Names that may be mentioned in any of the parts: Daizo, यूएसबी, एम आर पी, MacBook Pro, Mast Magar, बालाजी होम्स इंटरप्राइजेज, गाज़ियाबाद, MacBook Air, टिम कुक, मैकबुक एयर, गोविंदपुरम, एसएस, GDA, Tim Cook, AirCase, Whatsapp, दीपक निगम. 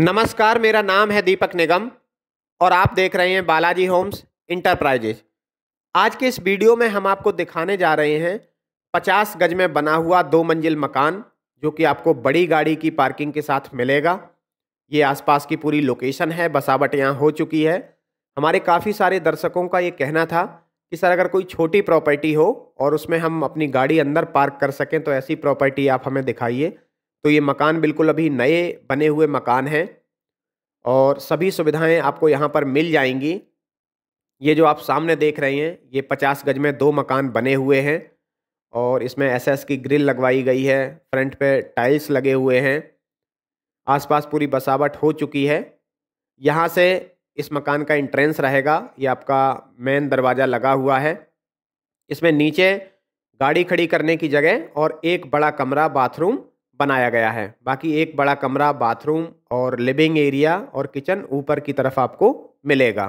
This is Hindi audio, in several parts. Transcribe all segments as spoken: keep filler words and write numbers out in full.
नमस्कार, मेरा नाम है दीपक निगम और आप देख रहे हैं बालाजी होम्स इंटरप्राइजेज। आज के इस वीडियो में हम आपको दिखाने जा रहे हैं पचास गज में बना हुआ दो मंजिल मकान, जो कि आपको बड़ी गाड़ी की पार्किंग के साथ मिलेगा। ये आसपास की पूरी लोकेशन है, बसावट यहाँ हो चुकी है। हमारे काफ़ी सारे दर्शकों का ये कहना था कि सर, अगर कोई छोटी प्रॉपर्टी हो और उसमें हम अपनी गाड़ी अंदर पार्क कर सकें तो ऐसी प्रॉपर्टी आप हमें दिखाइए। तो ये मकान बिल्कुल अभी नए बने हुए मकान हैं और सभी सुविधाएं आपको यहाँ पर मिल जाएंगी। ये जो आप सामने देख रहे हैं, ये पचास गज में दो मकान बने हुए हैं और इसमें एस एस की ग्रिल लगवाई गई है, फ्रंट पे टाइल्स लगे हुए हैं, आसपास पूरी बसावट हो चुकी है। यहाँ से इस मकान का एंट्रेंस रहेगा, ये आपका मेन दरवाज़ा लगा हुआ है। इसमें नीचे गाड़ी खड़ी करने की जगह और एक बड़ा कमरा बाथरूम बनाया गया है। बाकी एक बड़ा कमरा बाथरूम और लिविंग एरिया और किचन ऊपर की तरफ आपको मिलेगा।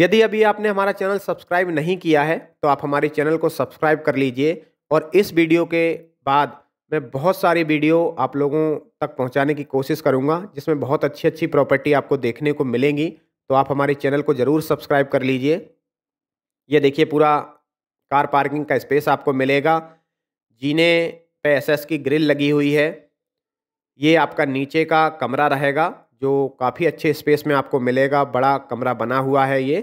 यदि अभी आपने हमारा चैनल सब्सक्राइब नहीं किया है तो आप हमारे चैनल को सब्सक्राइब कर लीजिए और इस वीडियो के बाद मैं बहुत सारी वीडियो आप लोगों तक पहुंचाने की कोशिश करूंगा, जिसमें बहुत अच्छी अच्छी प्रॉपर्टी आपको देखने को मिलेंगी। तो आप हमारे चैनल को ज़रूर सब्सक्राइब कर लीजिए। ये देखिए, पूरा कार पार्किंग का स्पेस आपको मिलेगा। जीने पे एसएस की ग्रिल लगी हुई है। ये आपका नीचे का कमरा रहेगा जो काफ़ी अच्छे स्पेस में आपको मिलेगा। बड़ा कमरा बना हुआ है ये,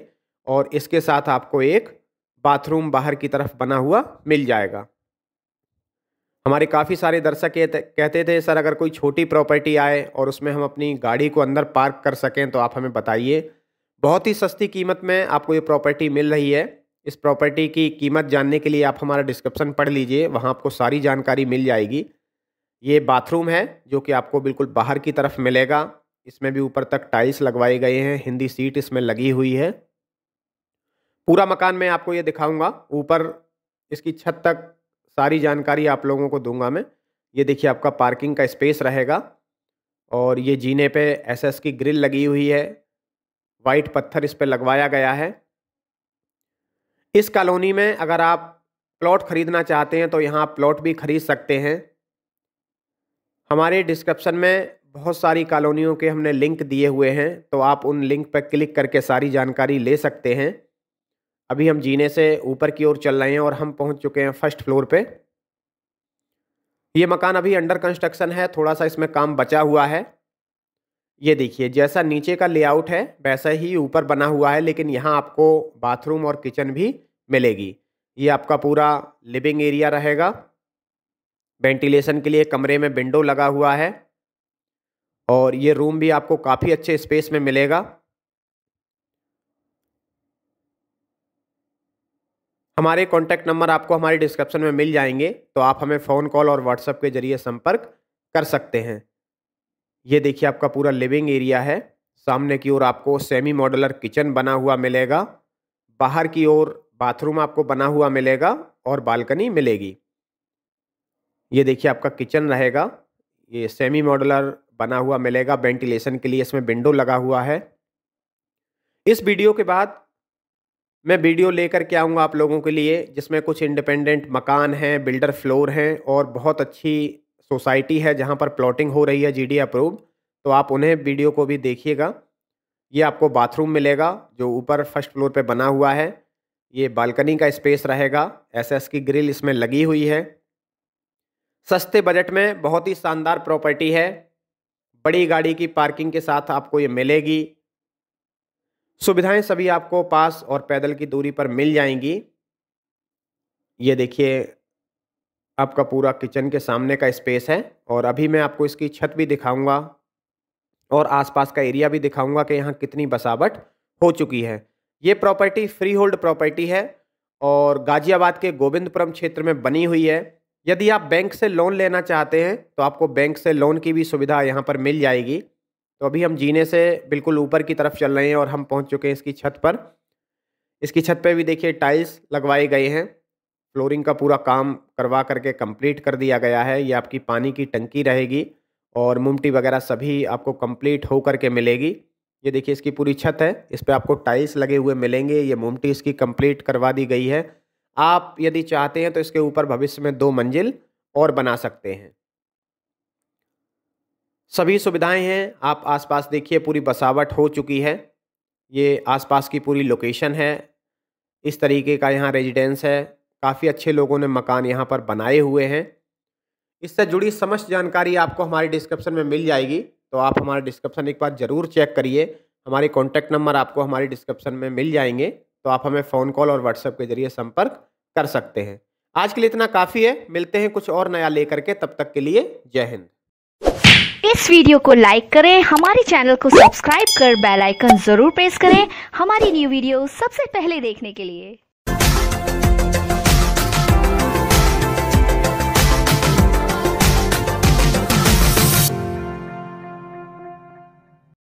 और इसके साथ आपको एक बाथरूम बाहर की तरफ बना हुआ मिल जाएगा। हमारे काफ़ी सारे दर्शक कहते थे, सर अगर कोई छोटी प्रॉपर्टी आए और उसमें हम अपनी गाड़ी को अंदर पार्क कर सकें तो आप हमें बताइए। बहुत ही सस्ती कीमत में आपको ये प्रॉपर्टी मिल रही है। इस प्रॉपर्टी की कीमत जानने के लिए आप हमारा डिस्क्रिप्शन पढ़ लीजिए, वहाँ आपको सारी जानकारी मिल जाएगी। ये बाथरूम है जो कि आपको बिल्कुल बाहर की तरफ मिलेगा। इसमें भी ऊपर तक टाइल्स लगवाए गए हैं, हिंदी सीट इसमें लगी हुई है। पूरा मकान मैं आपको ये दिखाऊंगा, ऊपर इसकी छत तक सारी जानकारी आप लोगों को दूंगा मैं। ये देखिए, आपका पार्किंग का स्पेस रहेगा और ये जीने पे एसएस की ग्रिल लगी हुई है। वाइट पत्थर इस पे लगवाया गया है। इस कॉलोनी में अगर आप प्लॉट खरीदना चाहते हैं तो यहाँ आप प्लॉट भी खरीद सकते हैं। हमारे डिस्क्रिप्शन में बहुत सारी कॉलोनियों के हमने लिंक दिए हुए हैं, तो आप उन लिंक पर क्लिक करके सारी जानकारी ले सकते हैं। अभी हम जीने से ऊपर की ओर चल रहे हैं और हम पहुँच चुके हैं फर्स्ट फ्लोर पे। ये मकान अभी अंडर कंस्ट्रक्शन है, थोड़ा सा इसमें काम बचा हुआ है। ये देखिए, जैसा नीचे का लेआउट है वैसा ही ऊपर बना हुआ है, लेकिन यहाँ आपको बाथरूम और किचन भी मिलेगी। ये आपका पूरा लिविंग एरिया रहेगा। वेंटिलेशन के लिए कमरे में विंडो लगा हुआ है और ये रूम भी आपको काफ़ी अच्छे स्पेस में मिलेगा। हमारे कॉन्टैक्ट नंबर आपको हमारे डिस्क्रिप्शन में मिल जाएंगे, तो आप हमें फ़ोन कॉल और व्हाट्सएप के जरिए संपर्क कर सकते हैं। ये देखिए, आपका पूरा लिविंग एरिया है। सामने की ओर आपको सेमी मॉडुलर किचन बना हुआ मिलेगा। बाहर की ओर बाथरूम आपको बना हुआ मिलेगा और बालकनी मिलेगी। ये देखिए, आपका किचन रहेगा। ये सेमी मॉडुलर बना हुआ मिलेगा। वेंटिलेशन के लिए इसमें विंडो लगा हुआ है। इस वीडियो के बाद मैं वीडियो लेकर के आऊँगा आप लोगों के लिए, जिसमें कुछ इंडिपेंडेंट मकान हैं, बिल्डर फ्लोर हैं और बहुत अच्छी सोसाइटी है जहाँ पर प्लॉटिंग हो रही है जीडी अप्रूव। तो आप उन्हें वीडियो को भी देखिएगा। ये आपको बाथरूम मिलेगा जो ऊपर फर्स्ट फ्लोर पे बना हुआ है। ये बालकनी का स्पेस रहेगा। एसएस की ग्रिल इसमें लगी हुई है। सस्ते बजट में बहुत ही शानदार प्रॉपर्टी है। बड़ी गाड़ी की पार्किंग के साथ आपको ये मिलेगी। सुविधाएँ सभी आपको पास और पैदल की दूरी पर मिल जाएंगी। ये देखिए, आपका पूरा किचन के सामने का स्पेस है और अभी मैं आपको इसकी छत भी दिखाऊंगा और आसपास का एरिया भी दिखाऊंगा कि यहाँ कितनी बसावट हो चुकी है। ये प्रॉपर्टी फ्री होल्ड प्रॉपर्टी है और गाज़ियाबाद के गोविंदपुरम क्षेत्र में बनी हुई है। यदि आप बैंक से लोन लेना चाहते हैं तो आपको बैंक से लोन की भी सुविधा यहाँ पर मिल जाएगी। तो अभी हम जीने से बिल्कुल ऊपर की तरफ चल रहे हैं और हम पहुँच चुके हैं इसकी छत पर। इसकी छत पर भी देखिए टाइल्स लगवाए गए हैं। फ्लोरिंग का पूरा काम करवा करके कंप्लीट कर दिया गया है। ये आपकी पानी की टंकी रहेगी और मुमटी वगैरह सभी आपको कंप्लीट हो करके मिलेगी। ये देखिए, इसकी पूरी छत है, इस पर आपको टाइल्स लगे हुए मिलेंगे। ये मुमटी इसकी कंप्लीट करवा दी गई है। आप यदि चाहते हैं तो इसके ऊपर भविष्य में दो मंजिल और बना सकते हैं। सभी सुविधाएं हैं। आप आसपास देखिए पूरी बसावट हो चुकी है, ये आसपास की पूरी लोकेशन है। इस तरीके का यहाँ रेजिडेंस है, काफ़ी अच्छे लोगों ने मकान यहाँ पर बनाए हुए हैं। इससे जुड़ी समस्त जानकारी आपको हमारे डिस्क्रिप्शन में मिल जाएगी, तो आप हमारा डिस्क्रिप्शन एक बार ज़रूर चेक करिए। हमारे कॉन्टैक्ट नंबर आपको हमारे डिस्क्रिप्शन में मिल जाएंगे, तो आप हमें फ़ोन कॉल और व्हाट्सएप के जरिए संपर्क कर सकते हैं। आज के लिए इतना काफ़ी है, मिलते हैं कुछ और नया लेकर के, तब तक के लिए जय हिंद। इस वीडियो को लाइक करें, हमारे चैनल को सब्सक्राइब कर बेल आइकन जरूर प्रेस करें हमारी न्यू वीडियो सबसे पहले देखने के लिए।